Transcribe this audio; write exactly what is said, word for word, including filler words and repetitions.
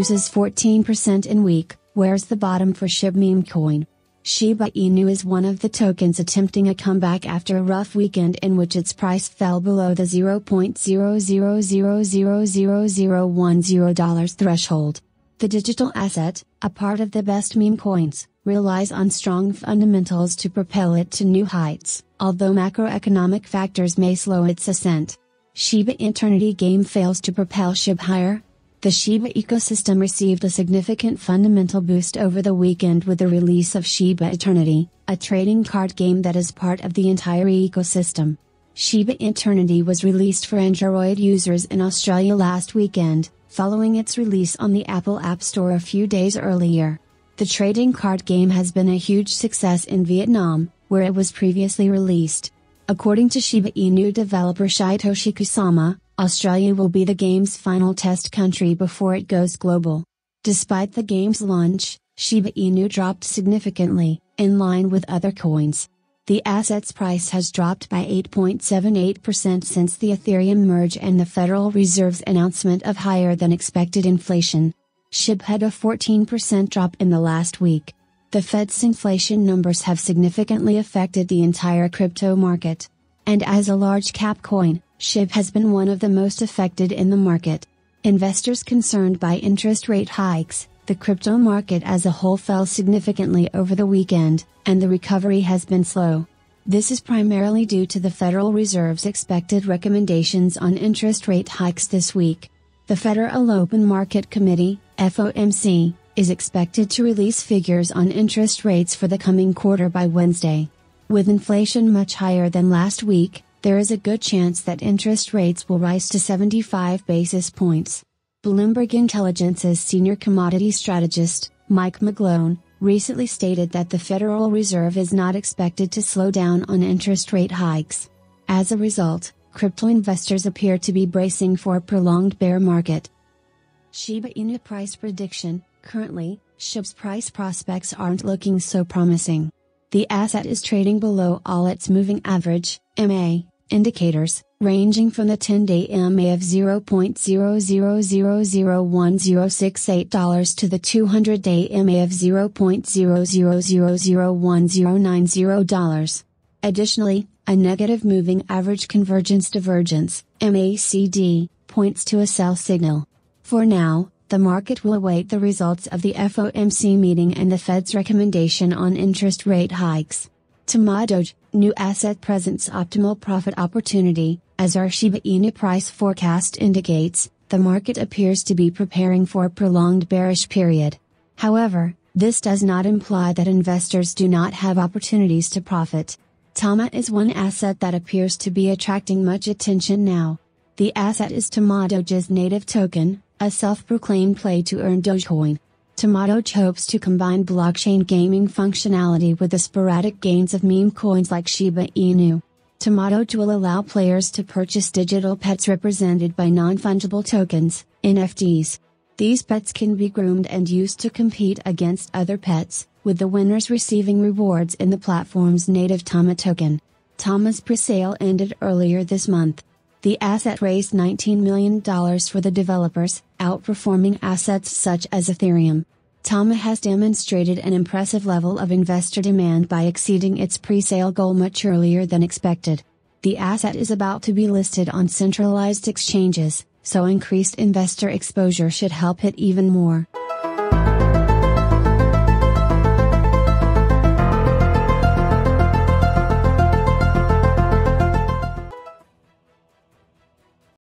loses fourteen percent in week. Where's the bottom for S H I B meme coin? Shiba Inu is one of the tokens attempting a comeback after a rough weekend in which its price fell below the zero point zero zero zero zero zero zero one zero dollars threshold. The digital asset, a part of the best meme coins, relies on strong fundamentals to propel it to new heights, although macroeconomic factors may slow its ascent. Shiba Eternity game fails to propel S H I B higher. The Shiba ecosystem received a significant fundamental boost over the weekend with the release of Shiba Eternity, a trading card game that is part of the entire ecosystem. Shiba Eternity was released for Android users in Australia last weekend, following its release on the Apple App Store a few days earlier. The trading card game has been a huge success in Vietnam, where it was previously released. According to Shiba Inu developer Shytoshi Kusama, Australia will be the game's final test country before it goes global. Despite the game's launch, Shiba Inu dropped significantly, in line with other coins. The asset's price has dropped by eight point seven eight percent since the Ethereum merge and the Federal Reserve's announcement of higher-than-expected inflation. S H I B had a fourteen percent drop in the last week. The Fed's inflation numbers have significantly affected the entire crypto market. And as a large-cap coin, S H I B has been one of the most affected in the market. Investors concerned by interest rate hikes, the crypto market as a whole fell significantly over the weekend, and the recovery has been slow. This is primarily due to the Federal Reserve's expected recommendations on interest rate hikes this week. The Federal Open Market Committee, F O M C, is expected to release figures on interest rates for the coming quarter by Wednesday. With inflation much higher than last week, there is a good chance that interest rates will rise to seventy-five basis points. Bloomberg Intelligence's senior commodity strategist, Mike McGlone, recently stated that the Federal Reserve is not expected to slow down on interest rate hikes. As a result, crypto investors appear to be bracing for a prolonged bear market. Shiba Inu price prediction. Currently, S H I B's price prospects aren't looking so promising. The asset is trading below all its moving average, M A, indicators, ranging from the ten-day M A of zero point zero zero zero zero one zero six eight dollars to the two hundred-day M A of zero point zero zero zero zero one zero nine zero dollars. Additionally, a negative moving average convergence divergence, M A C D, points to a sell signal. For now, the market will await the results of the F O M C meeting and the Fed's recommendation on interest rate hikes. TamaDoge, new asset presents optimal profit opportunity. As our Shiba Inu price forecast indicates, the market appears to be preparing for a prolonged bearish period. However, this does not imply that investors do not have opportunities to profit. Tama is one asset that appears to be attracting much attention now. The asset is Tamadoge's native token, a self-proclaimed play to earn Dogecoin. Tomatoj hopes to combine blockchain gaming functionality with the sporadic gains of meme coins like Shiba Inu. Tomatoj will allow players to purchase digital pets represented by non-fungible tokens, N F Ts. These pets can be groomed and used to compete against other pets, with the winners receiving rewards in the platform's native Tama token. Tama's presale ended earlier this month. The asset raised nineteen million dollars for the developers, outperforming assets such as Ethereum. Tama has demonstrated an impressive level of investor demand by exceeding its pre-sale goal much earlier than expected. The asset is about to be listed on centralized exchanges, so increased investor exposure should help it even more.